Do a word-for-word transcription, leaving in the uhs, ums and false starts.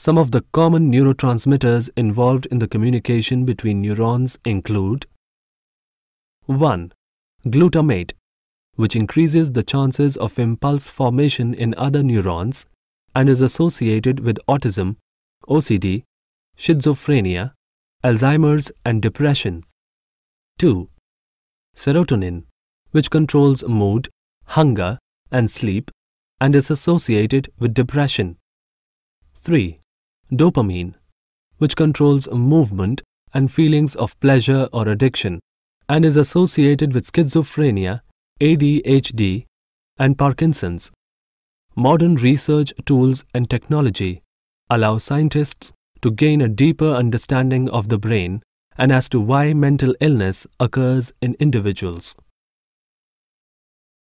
Some of the common neurotransmitters involved in the communication between neurons include one Glutamate, which increases the chances of impulse formation in other neurons and is associated with autism, O C D, schizophrenia, Alzheimer's and depression. two Serotonin, which controls mood, hunger and sleep and is associated with depression. three Dopamine, which controls movement and feelings of pleasure or addiction and is associated with schizophrenia, A D H D, and Parkinson's. Modern research tools and technology allow scientists to gain a deeper understanding of the brain and as to why mental illness occurs in individuals.